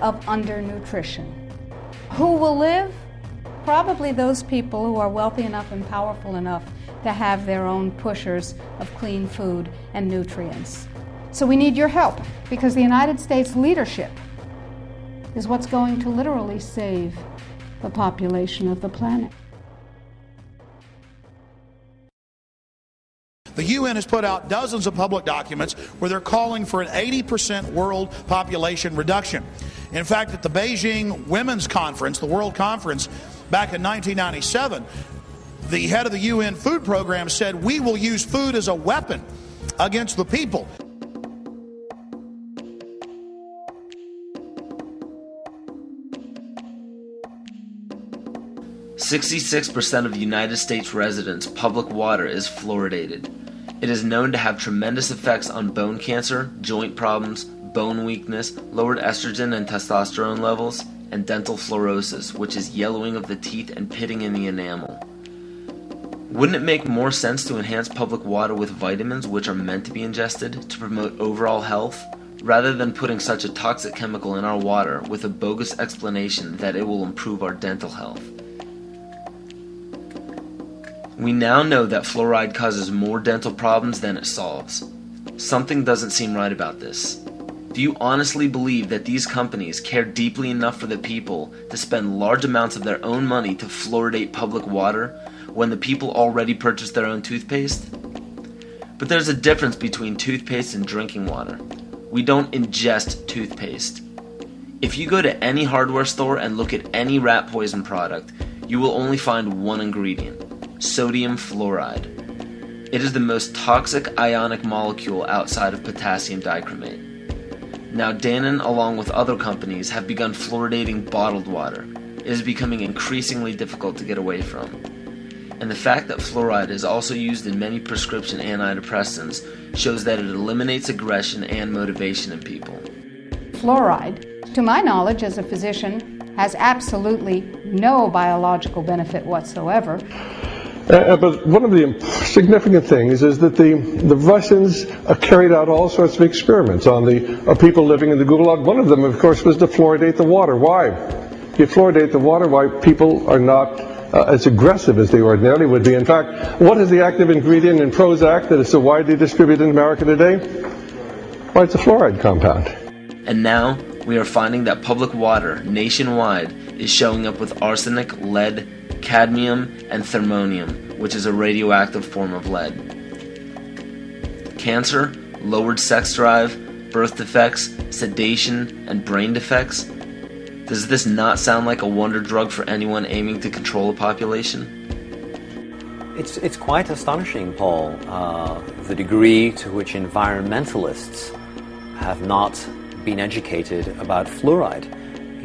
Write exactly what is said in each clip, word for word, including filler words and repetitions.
of undernutrition. Who will live? Probably those people who are wealthy enough and powerful enough to have their own pushers of clean food and nutrients. So we need your help, because the United States leadership is what's going to literally save the population of the planet. The U N has put out dozens of public documents where they're calling for an eighty percent world population reduction. In fact, at the Beijing Women's Conference, the World Conference, back in nineteen ninety-seven, the head of the U N food program said, "We will use food as a weapon against the people." sixty-six percent of United States residents' public water is fluoridated. It is known to have tremendous effects on bone cancer, joint problems, bone weakness, lowered estrogen and testosterone levels, and dental fluorosis, which is yellowing of the teeth and pitting in the enamel. Wouldn't it make more sense to enhance public water with vitamins, which are meant to be ingested, to promote overall health, rather than putting such a toxic chemical in our water with a bogus explanation that it will improve our dental health? We now know that fluoride causes more dental problems than it solves. Something doesn't seem right about this. Do you honestly believe that these companies care deeply enough for the people to spend large amounts of their own money to fluoridate public water when the people already purchase their own toothpaste? But there's a difference between toothpaste and drinking water. We don't ingest toothpaste. If you go to any hardware store and look at any rat poison product, you will only find one ingredient: sodium fluoride. It is the most toxic ionic molecule outside of potassium dichromate. Now Danone, along with other companies, have begun fluoridating bottled water. It is becoming increasingly difficult to get away from. And the fact that fluoride is also used in many prescription antidepressants shows that it eliminates aggression and motivation in people. Fluoride, to my knowledge as a physician, has absolutely no biological benefit whatsoever. Uh, but one of the significant things is that the, the Russians uh, carried out all sorts of experiments on the uh, people living in the Gulag. One of them, of course, was to fluoridate the water. Why? You fluoridate the water, why people are not uh, as aggressive as they ordinarily would be. In fact, what is the active ingredient in Prozac that is so widely distributed in America today? Well, it's a fluoride compound. And now we are finding that public water nationwide is showing up with arsenic, lead, cadmium, and thermonium, which is a radioactive form of lead. Cancer, lowered sex drive, birth defects, sedation, and brain defects. Does this not sound like a wonder drug for anyone aiming to control a population? It's, it's quite astonishing, Paul, uh, the degree to which environmentalists have not been educated about fluoride.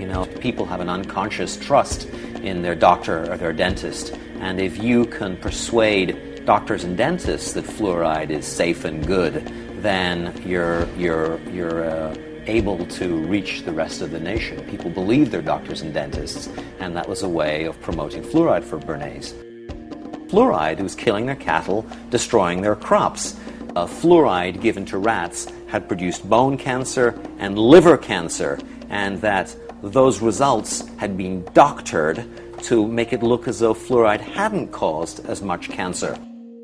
You know, people have an unconscious trust in their doctor or their dentist, and if you can persuade doctors and dentists that fluoride is safe and good, then you're you're you're uh, able to reach the rest of the nation. People believe their doctors and dentists, and that was a way of promoting fluoride for Bernays. Fluoride was killing their cattle, destroying their crops. Uh, fluoride given to rats had produced bone cancer and liver cancer, and that those results had been doctored to make it look as though fluoride hadn't caused as much cancer.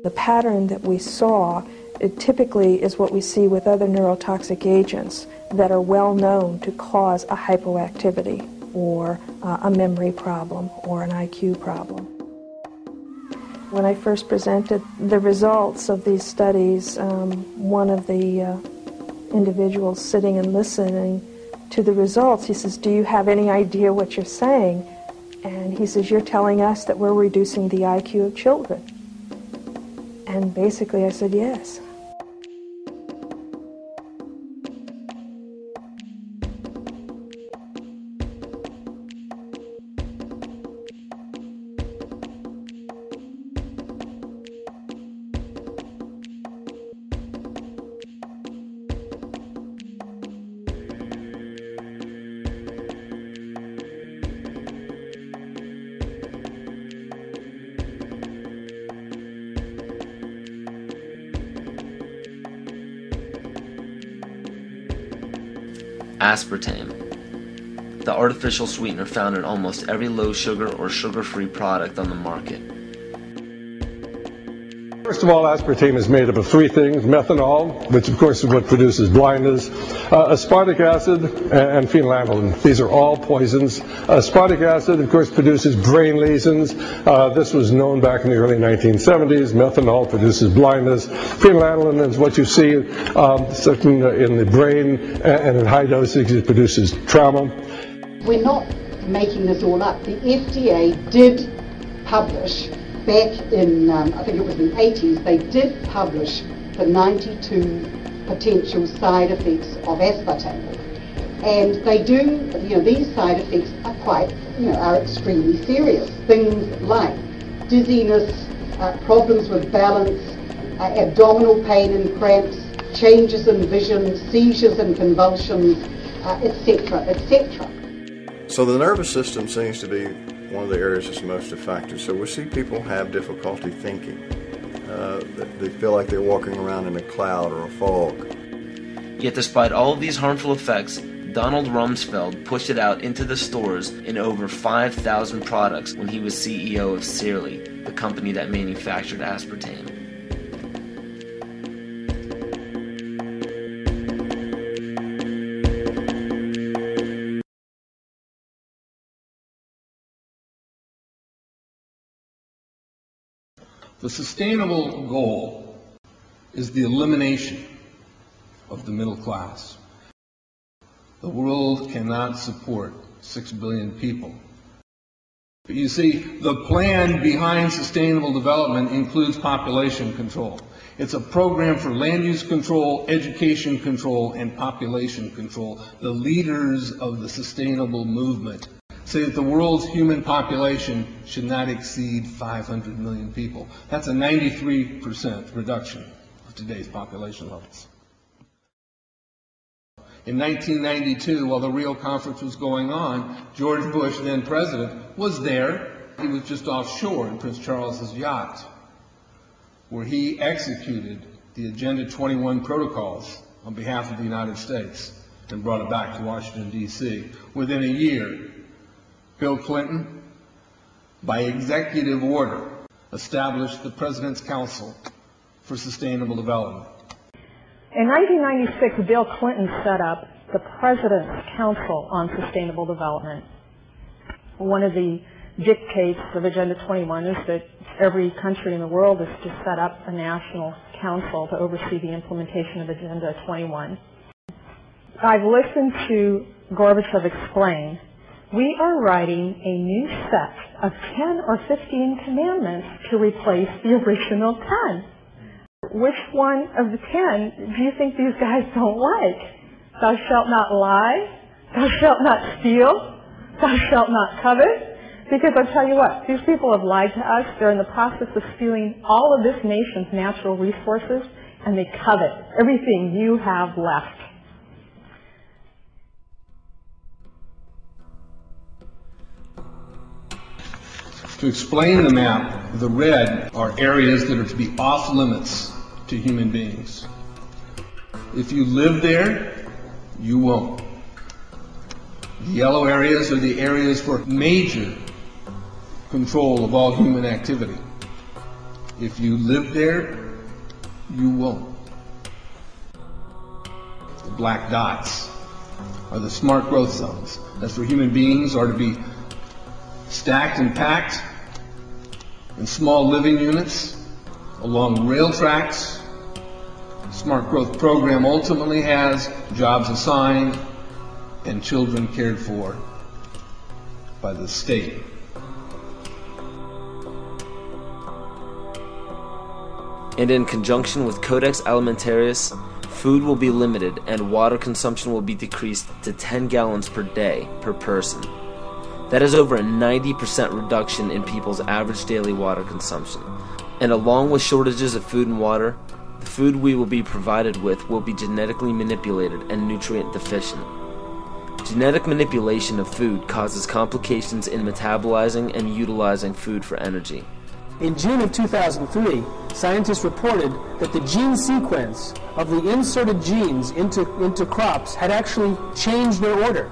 The pattern that we saw, it typically is what we see with other neurotoxic agents that are well known to cause a hypoactivity or uh, a memory problem or an I Q problem. When I first presented the results of these studies, um, one of the uh, individuals sitting and listening to the results, he says, "Do you have any idea what you're saying?" And he says, "You're telling us that we're reducing the I Q of children." And basically I said, yes. Aspartame. the artificial sweetener found in almost every low sugar or sugar-free product on the market. First of all, aspartame is made up of three things: methanol, which of course is what produces blindness, uh, aspartic acid, and phenylalanine. These are all poisons. Aspartic acid, of course, produces brain lesions. Uh, this was known back in the early nineteen seventies. Methanol produces blindness. Phenylalanine is what you see um, certain in the brain, and in high dosage it produces trauma. We're not making this all up. The F D A did publish back in, um, I think it was the eighties, they did publish the ninety-two potential side effects of aspartame. And they do, you know, these side effects are quite, you know, are extremely serious. Things like dizziness, uh, problems with balance, uh, abdominal pain and cramps, changes in vision, seizures and convulsions, uh, et cetera, et cetera. So the nervous system seems to be one of the areas that's most affected. So we see people have difficulty thinking. Uh, they feel like they're walking around in a cloud or a fog. Yet despite all of these harmful effects, Donald Rumsfeld pushed it out into the stores in over five thousand products when he was C E O of Searly, the company that manufactured aspartame. The sustainable goal is the elimination of the middle class. The world cannot support six billion people. But you see, the plan behind sustainable development includes population control. It's a program for land use control, education control, and population control. The leaders of the sustainable movement say that the world's human population should not exceed five hundred million people. That's a ninety-three percent reduction of today's population levels. In nineteen ninety-two, while the Rio Conference was going on, George Bush, then president, was there. He was just offshore in Prince Charles's yacht, where he executed the Agenda twenty-one protocols on behalf of the United States and brought it back to Washington, D C Within a year, Bill Clinton, by executive order, established the President's Council for Sustainable Development. In nineteen ninety-six, Bill Clinton set up the President's Council on Sustainable Development. One of the dictates of Agenda twenty-one is that every country in the world is to set up a national council to oversee the implementation of Agenda twenty-one. I've listened to Gorbachev explain. We are writing a new set of ten or fifteen commandments to replace the original ten. Which one of the ten do you think these guys don't like? Thou shalt not lie, thou shalt not steal, thou shalt not covet. Because I'll tell you what, these people have lied to us. They're in the process of stealing all of this nation's natural resources, and they covet everything you have left. To explain the map, the red are areas that are to be off limits to human beings. If you live there, you won't. The yellow areas are the areas for major control of all human activity. If you live there, you won't. The black dots are the smart growth zones. That's where human beings are to be stacked and packed in small living units along rail tracks. The Smart Growth Program ultimately has jobs assigned and children cared for by the state. And in conjunction with Codex Alimentarius, food will be limited and water consumption will be decreased to ten gallons per day per person. That is over a ninety percent reduction in people's average daily water consumption. And along with shortages of food and water, the food we will be provided with will be genetically manipulated and nutrient deficient. Genetic manipulation of food causes complications in metabolizing and utilizing food for energy. In June of two thousand three, scientists reported that the gene sequence of the inserted genes into, into crops had actually changed their order.